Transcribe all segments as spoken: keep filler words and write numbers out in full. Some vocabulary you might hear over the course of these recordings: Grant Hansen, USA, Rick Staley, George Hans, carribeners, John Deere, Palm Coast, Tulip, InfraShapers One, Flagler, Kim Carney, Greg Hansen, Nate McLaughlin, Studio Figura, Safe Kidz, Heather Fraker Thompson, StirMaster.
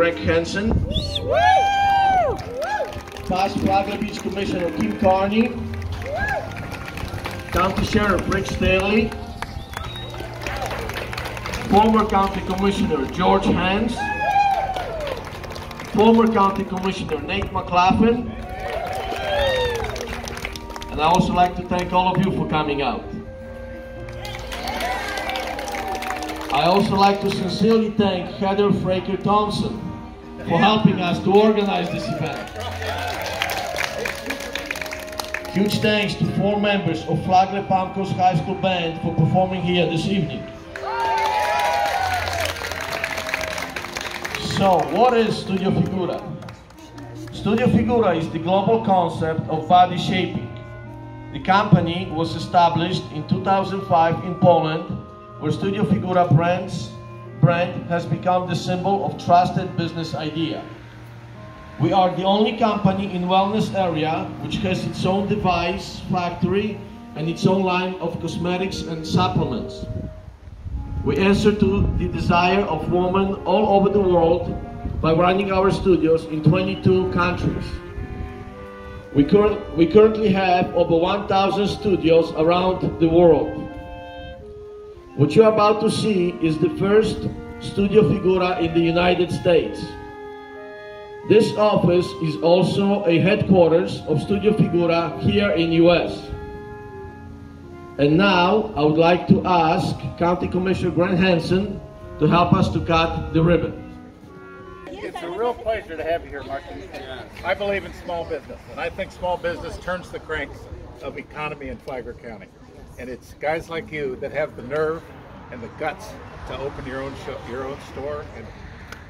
Greg Hansen. Woo! Past Flagler Beach Commissioner Kim Carney. Woo! County Sheriff Rick Staley. Former County Commissioner George Hans. Former County Commissioner Nate McLaughlin. And I also like to thank all of you for coming out. I also like to sincerely thank Heather Fraker Thompson for helping us to organize this event. Huge thanks to four members of Flagler Palm Coast High School Band for performing here this evening. So, what is Studio Figura? Studio Figura is the global concept of body shaping. The company was established in two thousand five in Poland, where Studio Figura brand's brand has become the symbol of trusted business idea. We are the only company in wellness area which has its own device factory and its own line of cosmetics and supplements. We answer to the desire of women all over the world by running our studios in twenty-two countries. We, cur we currently have over one thousand studios around the world. What you are about to see is the first Studio Figura in the United States. This office is also a headquarters of Studio Figura here in U S. And now I would like to ask County Commissioner Grant Hansen to help us to cut the ribbon. It's a real pleasure to have you here, Martin. I believe in small business, and I think small business turns the cranks of economy in Flagler County. And it's guys like you that have the nerve and the guts to open your own show, your own store, and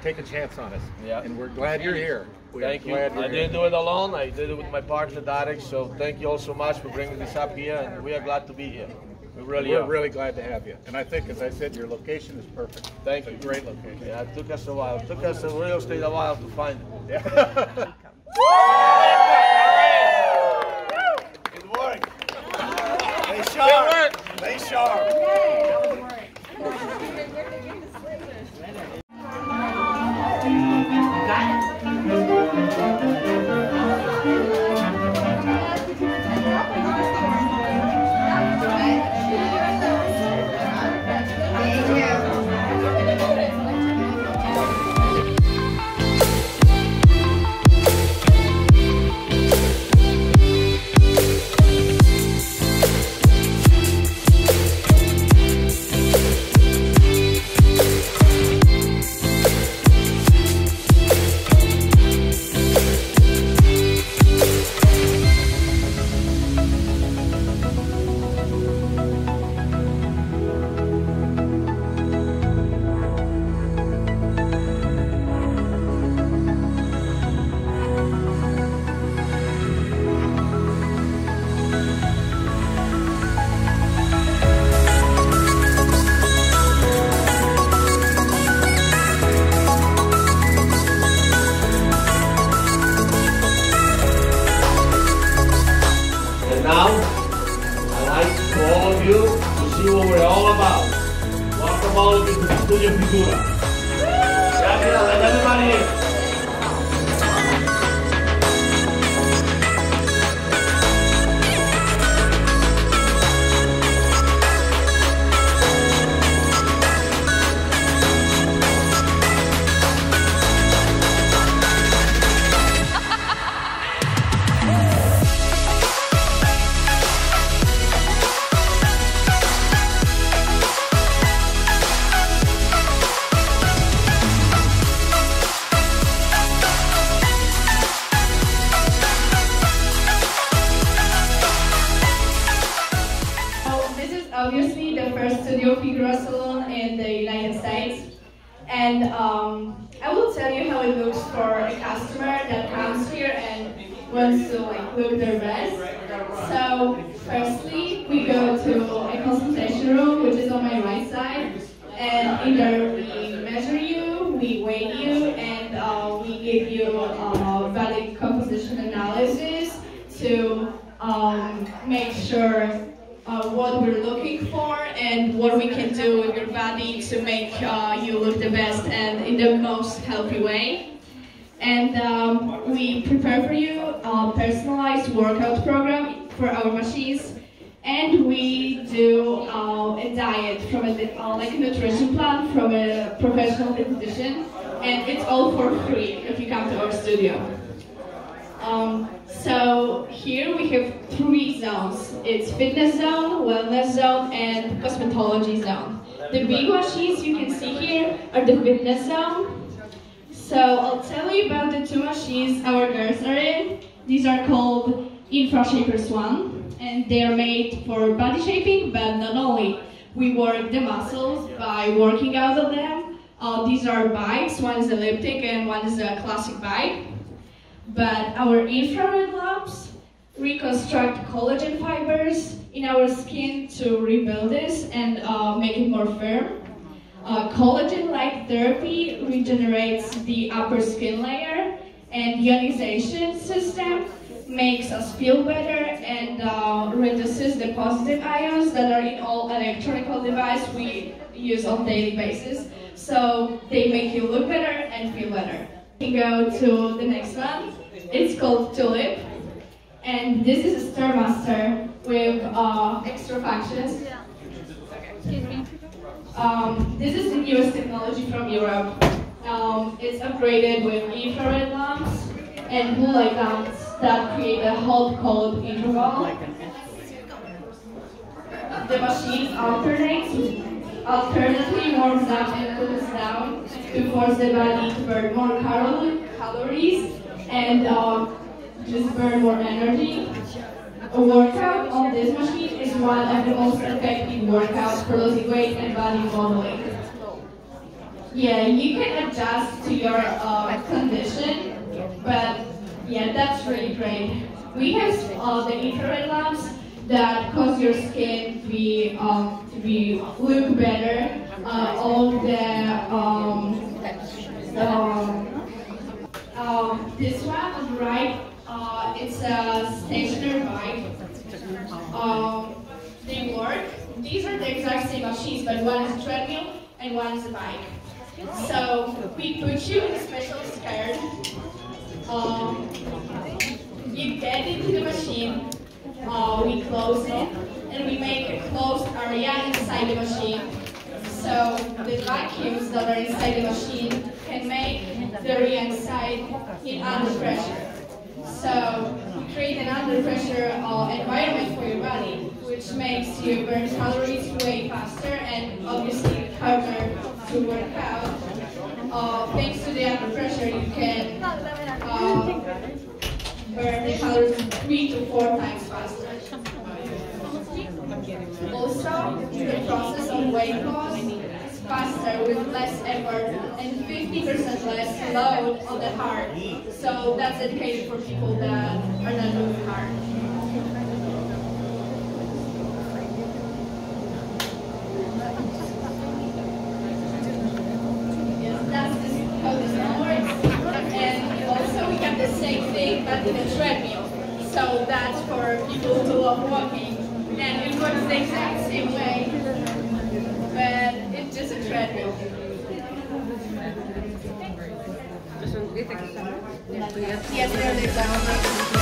take a chance on us. Yeah. And we're glad you're here. We thank you. I didn't here. do it alone. I did it with my partner, Derek. So thank you all so much for bringing this up here, and we are glad to be here. We really we're are. really glad to have you. And I think, as I said, your location is perfect. Thank it's you. A great location. Yeah, it took us a while. It took us a real estate a while to find it. Yeah. They sharp. Obviously the first Studio Figura salon in the United States, and um, I will tell you how it looks for a customer that comes here and wants to like look their best. So firstly we go to a consultation room, which is on my right side, and either we measure you, we weigh you, and uh, we give you uh, valid composition analysis to um, make sure uh, what we're looking for and what we can do with your body to make uh, you look the best and in the most healthy way. And um, we prepare for you a personalized workout program for our machines, and we do uh, a diet from a uh, like a nutrition plan from a professional dietitian, and it's all for free if you come to our studio. Um, so here we have three zones. It's fitness zone, wellness zone, and cosmetology zone. The big machines you can see here are the fitness zone. So I'll tell you about the two machines our girls are in. These are called InfraShapers One, and they are made for body shaping, but not only. We work the muscles by working out of them. Uh, these are bikes, one is elliptic and one is a classic bike. But our infrared labs reconstruct collagen fibers in our skin to rebuild this and uh, make it more firm. Uh, Collagen-like therapy regenerates the upper skin layer, and ionization system makes us feel better and uh, reduces the positive ions that are in all electronic devices we use on a daily basis. So they make you look better and feel better. We can go to the next one. It's called Tulip, and this is a StirMaster with uh, extra functions. Um, this is the newest technology from Europe. Um, it's upgraded with infrared lamps and blue light lamps that create a hot-cold interval. The machine alternates, alternately warms up and cools down to force the body to burn more calories and uh, just burn more energy. A workout on this machine is one of the most effective workouts for losing weight and body modeling. Yeah, you can adjust to your uh, condition, but yeah, that's really great. We have uh, the infrared lamps that cause your skin to be, um, to be look better. Uh, all the um, um, uh, this one on the right. Uh, it's a stationary bike. Um, they work. These are the exact same machines, but one is a treadmill and one is a bike. So we put you in a special skirt. Um, you get into the machine, uh, we close it, and we make a closed area inside the machine. So the vacuums that are inside the machine can make the area inside hit under pressure. So you create an under pressure uh, environment for your body, which makes you burn calories way faster and obviously harder to work out. Uh, thanks to the under pressure, you can uh, burn the calories three to four times faster. Also, the process of weight loss is faster with less effort and fifty percent less load on the heart. So that's dedicated for people that are not moving hard. Yes, that's how this one works. And also we have the same thing but in a treadmill. So that's for people who love walking. And it works the exact same way, but it's just a treadmill. Yes, there they go.